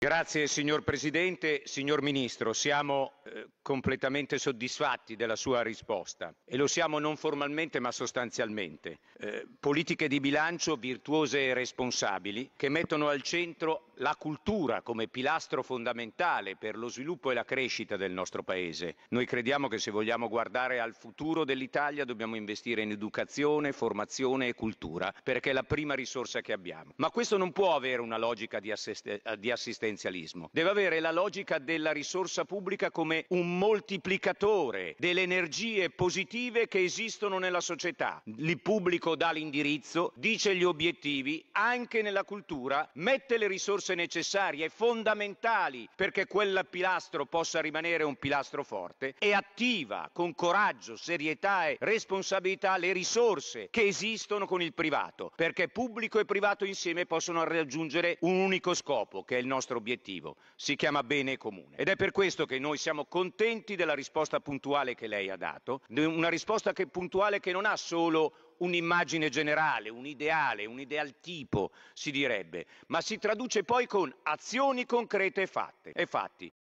Grazie signor Presidente, signor Ministro, siamo completamente soddisfatti della sua risposta e lo siamo non formalmente ma sostanzialmente. Politiche di bilancio virtuose e responsabili che mettono al centro la cultura come pilastro fondamentale per lo sviluppo e la crescita del nostro Paese. Noi crediamo che se vogliamo guardare al futuro dell'Italia dobbiamo investire in educazione, formazione e cultura perché è la prima risorsa che abbiamo. Ma questo non può avere una logica di assistenza. Deve avere la logica della risorsa pubblica come un moltiplicatore delle energie positive che esistono nella società. Il pubblico dà l'indirizzo, dice gli obiettivi, anche nella cultura, mette le risorse necessarie, fondamentali, perché quel pilastro possa rimanere un pilastro forte e attiva con coraggio, serietà e responsabilità le risorse che esistono con il privato, perché pubblico e privato insieme possono raggiungere un unico scopo, che è il nostro obiettivo, si chiama bene comune. Ed è per questo che noi siamo contenti della risposta puntuale che lei ha dato, una risposta puntuale che non ha solo un'immagine generale, un ideale, un idealtipo si direbbe, ma si traduce poi con azioni concrete e fatti.